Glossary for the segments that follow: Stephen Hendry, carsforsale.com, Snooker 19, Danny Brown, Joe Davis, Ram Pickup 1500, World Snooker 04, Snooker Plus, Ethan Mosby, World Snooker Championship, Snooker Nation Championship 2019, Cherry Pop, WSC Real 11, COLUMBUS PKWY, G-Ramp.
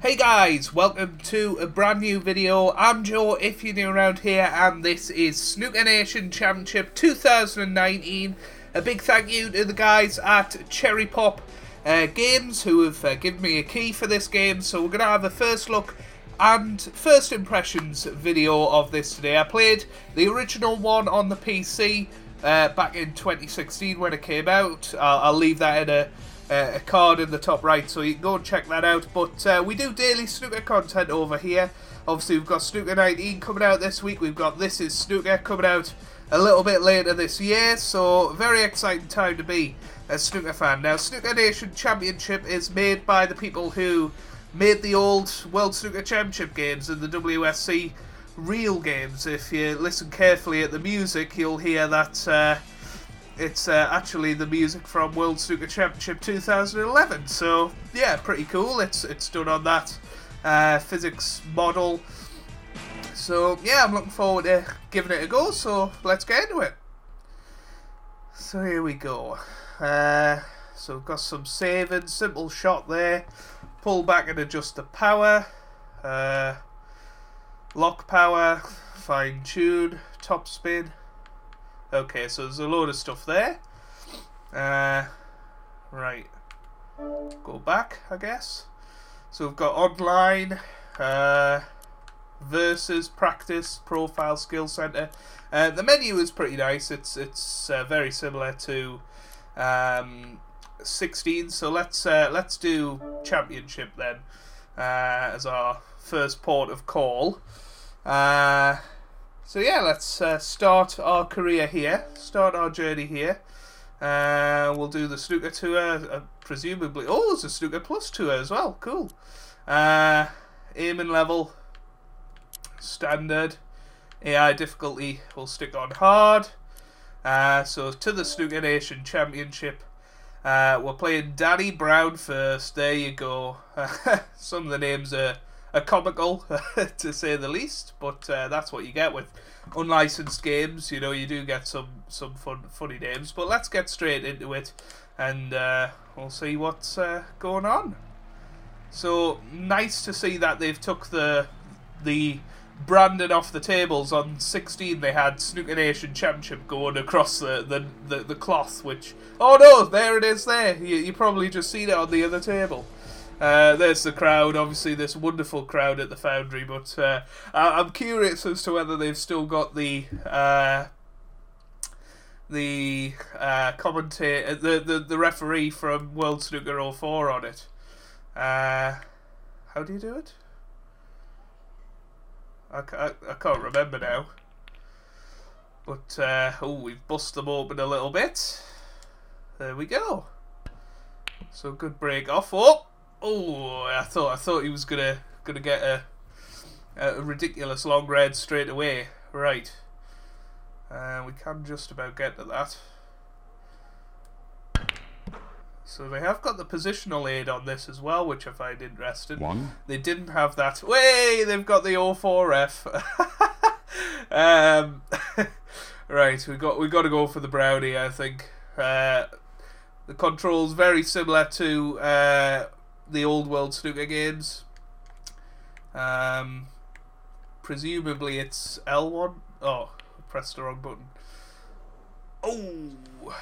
Hey guys, welcome to a brand new video. I'm Joe, if you're new around here, and this is Snooker Nation Championship 2019. A big thank you to the guys at Cherry Pop Games who have given me a key for this game. So we're going to have a first look and first impressions video of this today. I played the original one on the PC back in 2016 when it came out. I'll leave that in a card in the top right, so you can go and check that out. But we do daily snooker content over here. Obviously we've got Snooker 19 coming out this week, we've got This Is Snooker coming out a little bit later this year, so very exciting time to be a snooker fan. Now, Snooker Nation Championship is made by the people who made the old World Snooker Championship games and the WSC real games. If you listen carefully at the music, you'll hear that it's actually the music from World Snooker Championship 2011, so yeah, pretty cool. It's done on that physics model, so yeah, I'm looking forward to giving it a go, so let's get into it. So here we go. So we've got some saving, simple shot there, pull back and adjust the power, lock power, fine tune, top spin. Okay, so there's a load of stuff there. Right. Go back, I guess. So we've got online, versus, practice, profile, skill centre. The menu is pretty nice. It's very similar to 16. So let's do championship then as our first port of call. So yeah, let's start our career here, start our journey here. We'll do the Snooker Tour, presumably. Oh, there's a Snooker Plus Tour as well, cool. Aim and level, standard, AI difficulty, we'll stick on hard. So to the Snooker Nation Championship, we're playing Danny Brown first, there you go. Some of the names are comical to say the least, but that's what you get with unlicensed games. You know, you do get some funny names, but let's get straight into it and we'll see what's going on. So nice to see that they've took the branding off the tables. On 16 they had Snooker Nation Championship going across the cloth, which, oh no, there it is there. You probably just seen it on the other table. There's the crowd, obviously this wonderful crowd at the Foundry, but I'm curious as to whether they've still got the commentator, the referee from World Snooker 04 on it. How do you do it? I can't remember now. But we've bust them open a little bit. There we go. So good break off. Oh, I thought he was gonna get a ridiculous long red straight away. Right, we can just about get to that. So they have got the positional aid on this as well, which I find interesting. One. They didn't have that. Way, they've got the 04F. Right, we got to go for the brownie, I think. The controls very similar to the old World Snooker games. Presumably it's L1. Oh, I pressed the wrong button. Oh, a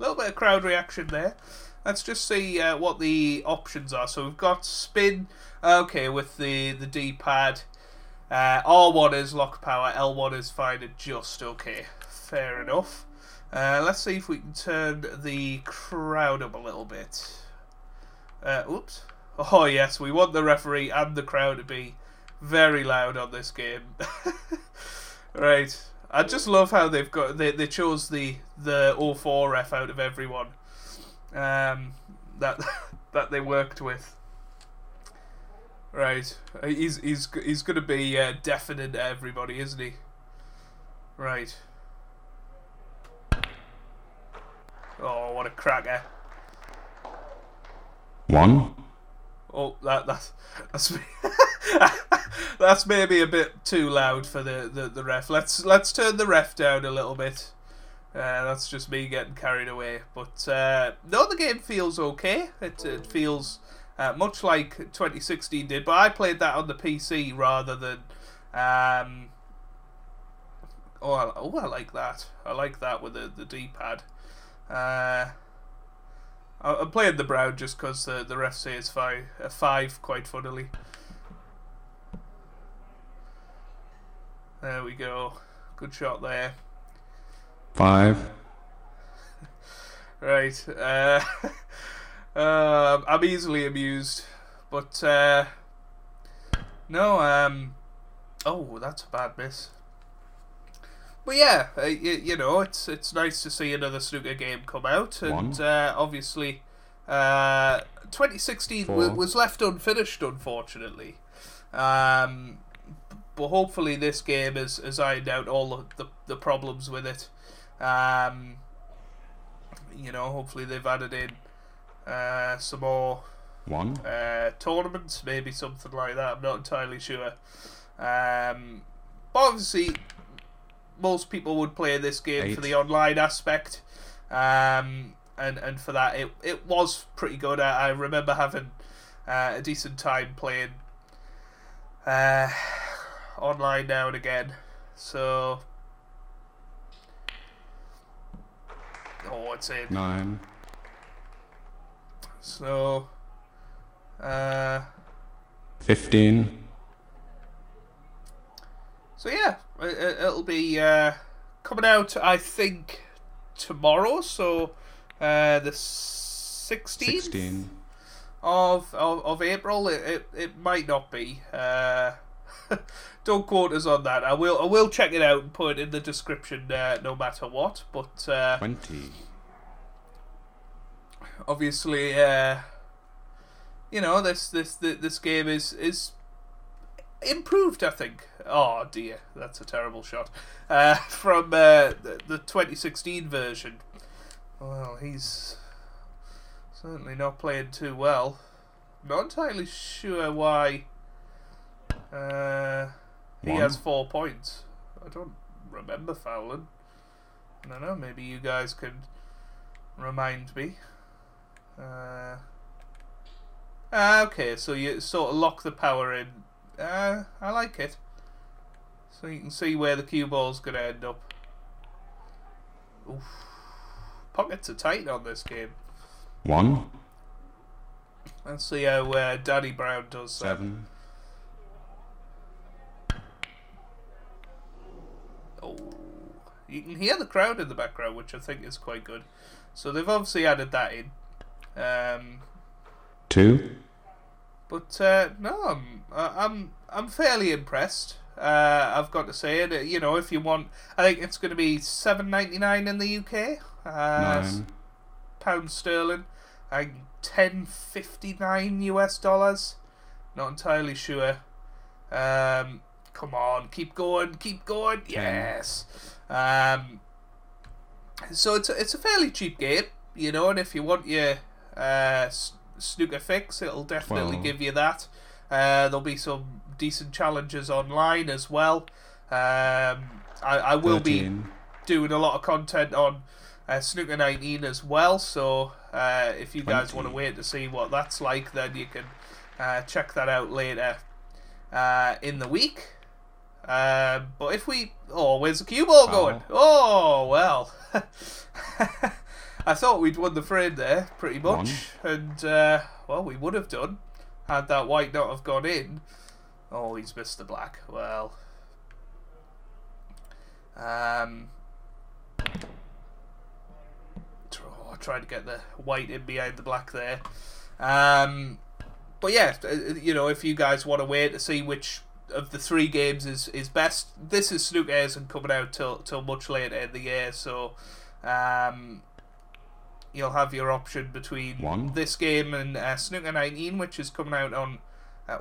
little bit of crowd reaction there. Let's just see what the options are. So we've got spin, okay, with the D-pad. R1 is lock power, L1 is fine adjust. Okay, fair enough. Let's see if we can turn the crowd up a little bit. Oops. Oh yes, we want the referee and the crowd to be very loud on this game. Right. I just love how they've got they chose the 04F out of everyone that they worked with. Right. He's going to be deafening to everybody, isn't he? Right. Oh, what a cracker. One. Oh, that's that's maybe a bit too loud for the ref. Let's turn the ref down a little bit. That's just me getting carried away. But no, the game feels okay. It feels much like 2016 did, but I played that on the PC rather than... I like that. I like that with the D-pad. I played the brown just because the ref says five quite funnily. There we go. Good shot there. 5. Right. I'm easily amused, but no. Oh, that's a bad miss. But yeah, you know, it's nice to see another snooker game come out, and obviously, 2016 was left unfinished, unfortunately. But hopefully, this game has ironed out all the problems with it. You know, hopefully they've added in some more tournaments, maybe something like that. I'm not entirely sure. But obviously, most people would play this game for the online aspect, and for that it was pretty good. I remember having a decent time playing online now and again. So, it's in 9. So, 15. So yeah, it'll be coming out, I think, tomorrow. So the 16th of April. It might not be. Don't quote us on that. I will check it out and put it in the description, no matter what. But 20. Obviously, you know, this game is improved, I think. Oh dear, that's a terrible shot. From the 2016 version. Well, he's certainly not playing too well. Not entirely sure why he has 4 points. I don't remember fouling. I don't know, maybe you guys can remind me. Okay, so you sort of lock the power in. I like it. So you can see where the cue ball's going to end up. Oof. Pockets are tight on this game. 1. Let's see how Danny Brown does. 7. Oh, you can hear the crowd in the background, which I think is quite good. So they've obviously added that in. 2. But no, I'm fairly impressed. I've got to say it. You know, if you want, I think it's going to be $7.99 in the UK, 9. Pound sterling, and $10.59 US dollars. Not entirely sure. Come on, keep going. 10. Yes. So it's a fairly cheap game, you know, and if you want your snooker fix, it'll definitely 12. Give you that. There'll be some decent challenges online as well. I will 13. Be doing a lot of content on Snooker 19 as well, so if you 20. Guys want to wait to see what that's like, then you can check that out later in the week. But if we... Oh, where's the cue ball going? Oh, well. I thought we'd won the frame there, pretty much. 1. And, well, we would have done, had that white not have gone in. Oh, he's missed the black. Well. I tried to get the white in behind the black there. But yeah, you know, if you guys want to wait to see which of the 3 games is best, this is Snooker isn't coming out till much later in the year, so... you'll have your option between 1. This game and Snooker 19, which is coming out on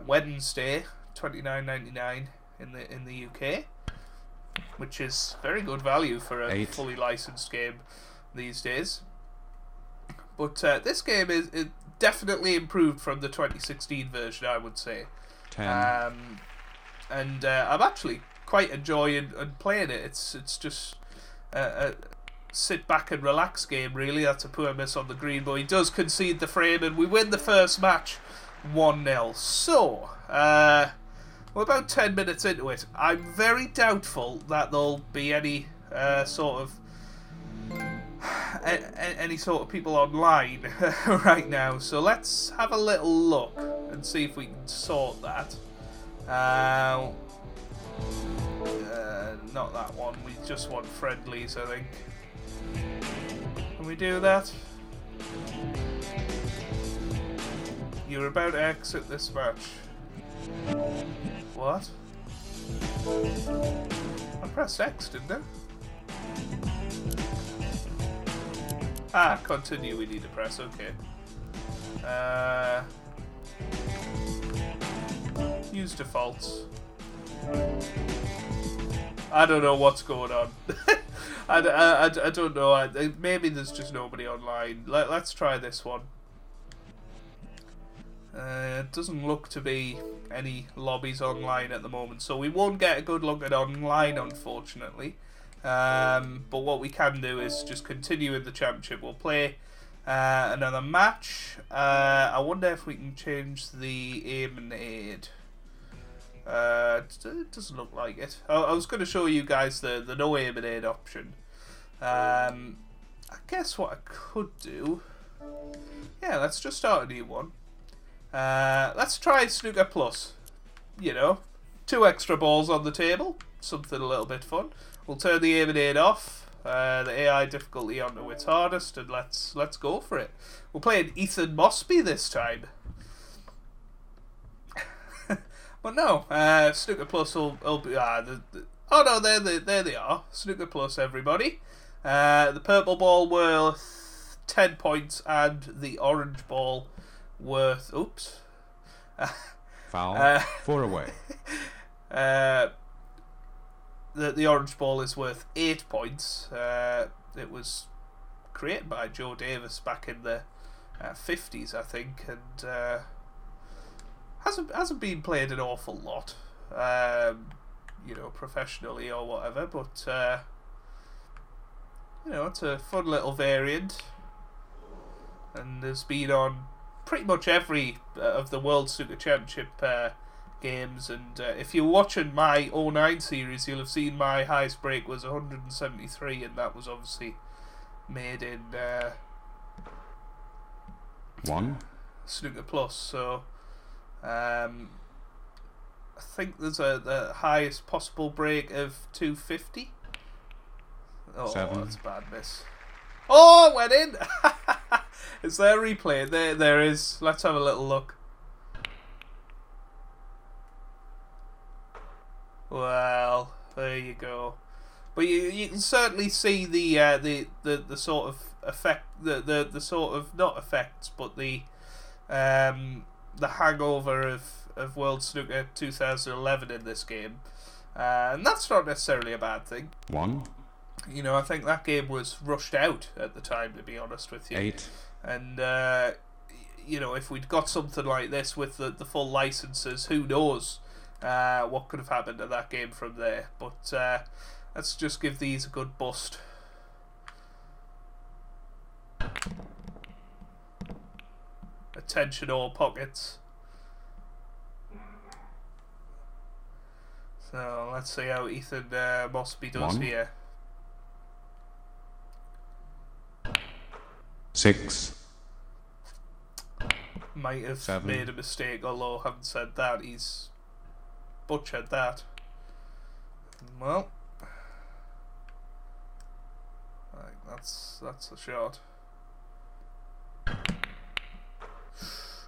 Wednesday, $29.99 in the UK, which is very good value for a 8. Fully licensed game these days. But this game is definitely improved from the 2016 version, I would say. 10. And I'm actually quite enjoying and playing it. It's just a sit back and relax game, really. That's a poor miss on the green, but he does concede the frame and we win the first match. 1-0. So, we're about 10 minutes into it. I'm very doubtful that there'll be any sort of people online right now. So let's have a little look and see if we can sort that. Not that one. We just want friendlies, I think. Can we do that? You're about to exit this match. What? I pressed X, didn't I? Ah, continue, we need to press, okay. Use defaults. I don't know what's going on. I don't know. Maybe there's just nobody online. Let's try this one. It doesn't look to be any lobbies online at the moment, so we won't get a good look at online, unfortunately. But what we can do is just continue in the championship. We'll play another match. I wonder if we can change the aim and aid. It doesn't look like it. I was going to show you guys the no aim and aid option. I guess what I could do... Yeah, let's just start a new one. Let's try Snooker Plus. You know, 2 extra balls on the table. Something a little bit fun. We'll turn the aim and aid off, the AI difficulty onto its hardest, and let's go for it. We're playing Ethan Mosby this time. But no, Snooker Plus will be... oh no, there they are. Snooker Plus, everybody. The purple ball worth 10 points, and the orange ball worth... Oops. Foul. 4 away. The orange ball is worth 8 points. It was created by Joe Davis back in the 50s, I think, and hasn't been played an awful lot, you know, professionally or whatever. But you know, it's a fun little variant, and has been on pretty much every of the World Snooker Championship games, and if you're watching my 09 series, you'll have seen my highest break was 173, and that was obviously made in Snooker Plus. So I think there's the highest possible break of 250. Oh, that's a bad miss. Oh, it went in. Is there a replay? There is. Let's have a little look. Well, there you go. But you can certainly see the sort of effect, the sort of not effects, but the hangover of World Snooker 2011 in this game, and that's not necessarily a bad thing. You know, I think that game was rushed out at the time, to be honest with you. 8. And you know, if we'd got something like this with the full licenses, who knows? What could have happened to that game from there? But let's just give these a good bust. Attention all pockets. So let's see how Ethan Mosby does here. 6. Might have 7. Made a mistake, although I haven't said that. He's butchered that. Well, that's a shot.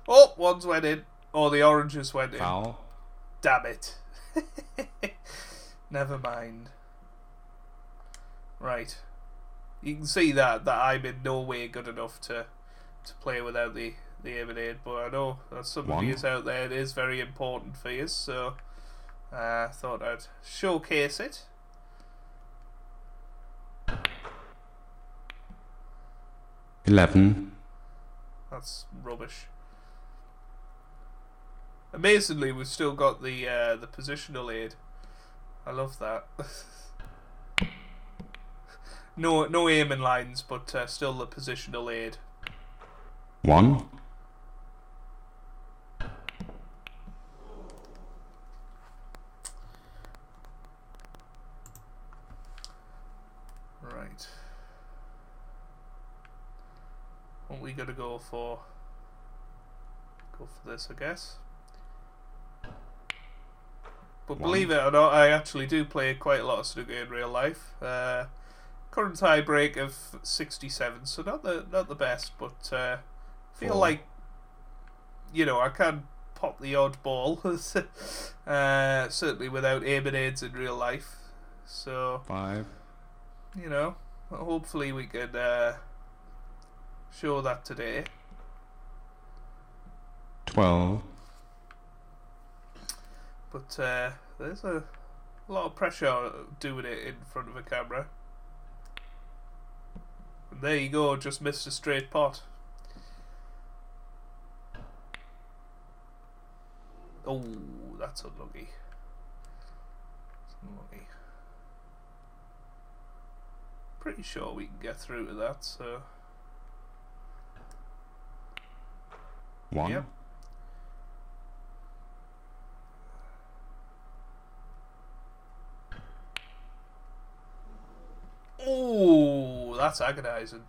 Oh, ones went in. Oh, the oranges went in. Ow. Damn it. Never mind. Right. You can see that I'm in no way good enough to play without the aim and aid, but I know that somebody is out there. It is very important for you, so... I thought I'd showcase it. That's rubbish. Amazingly, we've still got the positional aid. I love that. No aiming lines, but still the positional aid. 1. we gotta go for this, I guess. But believe it or not, I actually do play quite a lot of snooker in real life. Current tie break of 67, so not the best, but feel like, you know, I can pop the odd ball, certainly without aim and aids in real life. So 5, you know, hopefully we can show that today. 12. But there's a lot of pressure doing it in front of a camera. And there you go, just missed a straight pot. Oh, that's unlucky. It's unlucky. Pretty sure we can get through to that, so. 1. Yep. Oh, that's agonising.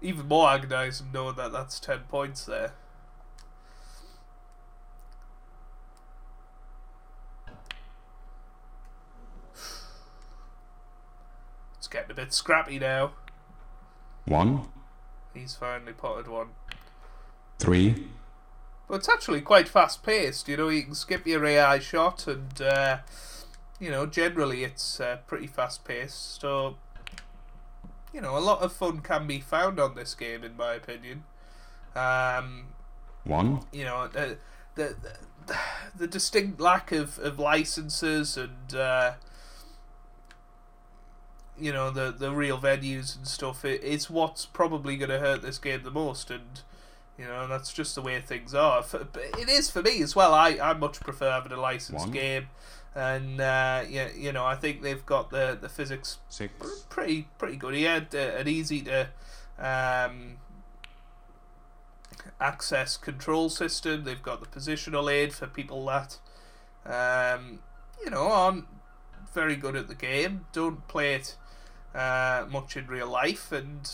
Even more agonising knowing that that's 10 points there. 'A bit scrappy now. 1. He's finally potted 1. 3. Well, it's actually quite fast paced, you know, you can skip your AI shot and, you know, generally it's pretty fast paced, so, you know, a lot of fun can be found on this game, in my opinion. 1. You know, the distinct lack of licenses and, you know, the real venues and stuff, it's what's probably going to hurt this game the most, and, you know, that's just the way things are. It is for me as well. I much prefer having a licensed game, and, you know, I think they've got the physics pretty good here, and easy to access control system. They've got the positional aid for people that, you know, aren't very good at the game, don't play it much in real life, and,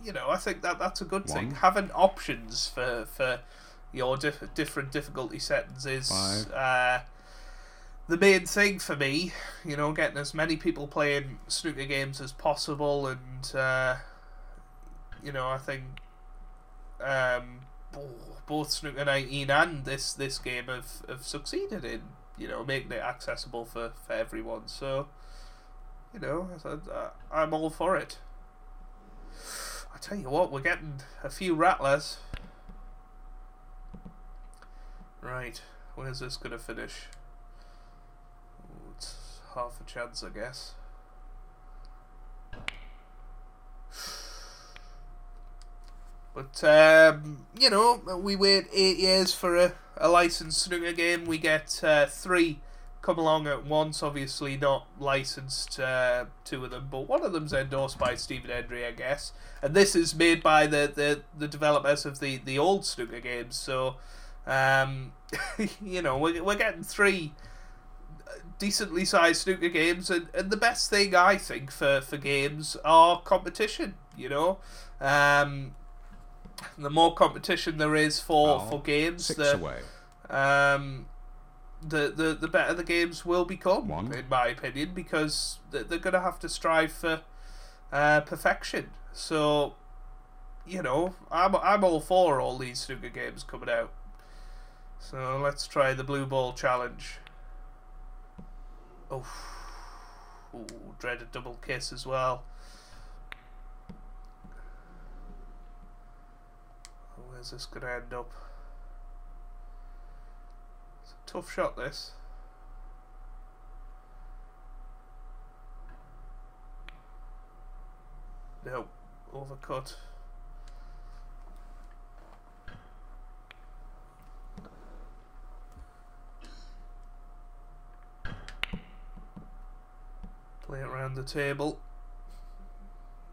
you know, I think that's a good thing. Having options for your different difficulty settings is the main thing for me, you know, getting as many people playing snooker games as possible, and you know, I think both Snooker 19 and this game have succeeded in, you know, making it accessible for everyone. So, you know, I'm all for it. I tell you what, we're getting a few rattlers. Right, where's this going to finish? Ooh, it's half a chance, I guess. But, you know, we wait 8 years for a licensed snooker game. We get 3 come along at once, obviously not licensed, 2 of them, but one of them's endorsed by Stephen Hendry, I guess. And this is made by the developers of the old snooker games, so, you know, we're getting 3 decently sized snooker games, and the best thing, I think, for games are competition, you know. The more competition there is for games, the better the games will become, in my opinion, because they're going to have to strive for perfection. So, you know, I'm all for all these snooker games coming out. So let's try the blue ball challenge. Oh, dreaded double kiss as well. Where's this going to end up? It's a tough shot, this. No, overcut. Play it around the table.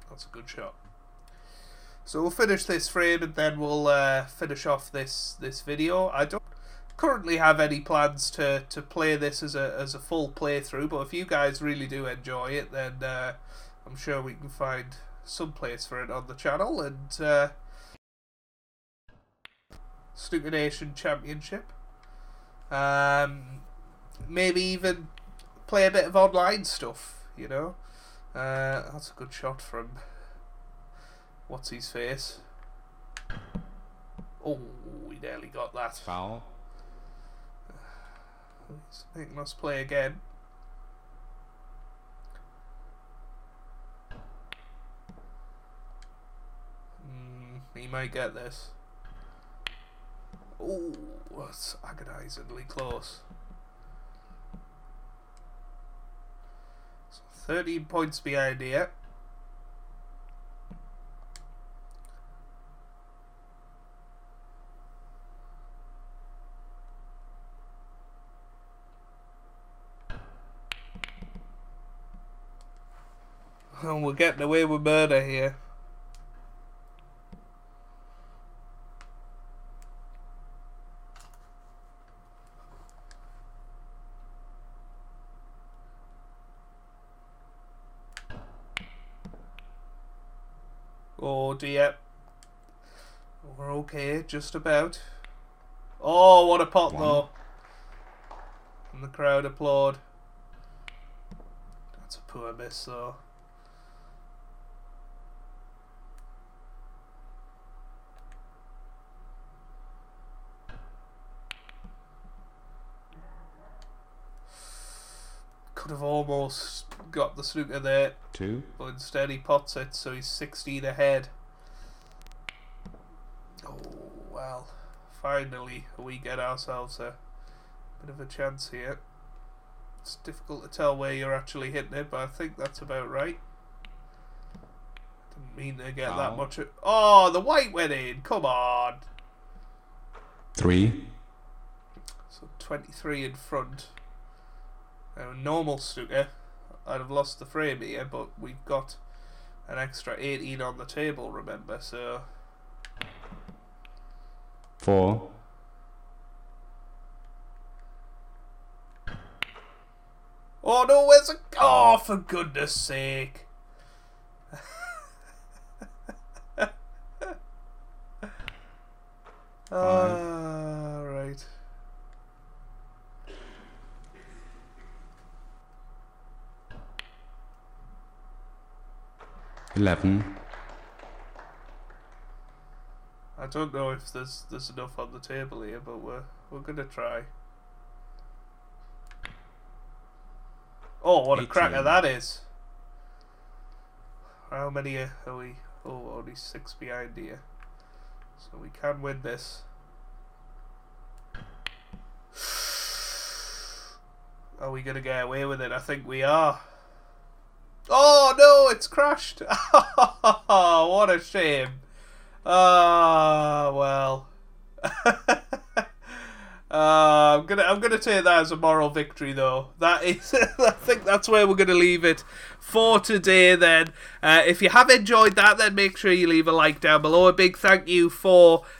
That's a good shot. So we'll finish this frame and then we'll finish off this video. I don't currently have any plans to play this as a full playthrough, but if you guys really do enjoy it, then I'm sure we can find some place for it on the channel, and Snooker Nation Championship. Maybe even play a bit of online stuff, you know. That's a good shot from what's his face. Oh, we nearly got that. Foul. I think let's play again. He might get this. Oh, that's agonizingly close. So 13 points behind here. And we're getting away with murder here. Oh dear. We're okay, just about. Oh, what a pot though. And the crowd applaud. That's a poor miss though. Could have almost got the snooker there. Two. But instead he pots it, so he's 16 ahead. Oh, well. Finally, we get ourselves a bit of a chance here. It's difficult to tell where you're actually hitting it, but I think that's about right. Didn't mean to get that much. Oh, the white went in. Come on. Three. So 23 in front. A normal snooker, I'd have lost the frame here, but we've got an extra 18 on the table, remember, so... Four. Oh no, where's a... Oh, for goodness sake! Right. I don't know if there's enough on the table here, but we're gonna try. Oh, what 18. A cracker that is! How many are we? Oh, only 6 behind here, so we can win this. Are we gonna get away with it? I think we are. Oh no, it's crashed. What a shame. Well. I'm gonna take that as a moral victory though. That is, I think that's where we're gonna leave it for today then. If you have enjoyed that, then make sure you leave a like down below. A big thank you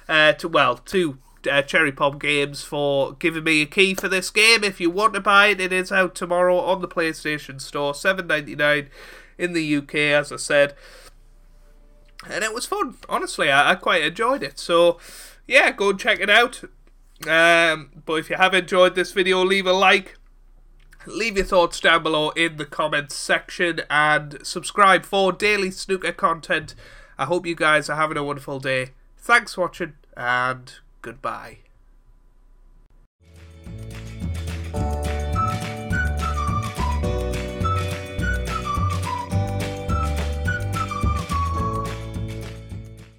to Cherry Pop Games for giving me a key for this game. If you want to buy it, it is out tomorrow on the PlayStation Store, $7.99 in the UK, as I said. And it was fun, honestly. I quite enjoyed it. So, yeah, go and check it out. But if you have enjoyed this video, leave a like. Leave your thoughts down below in the comments section. And subscribe for daily snooker content. I hope you guys are having a wonderful day. Thanks for watching, and... goodbye.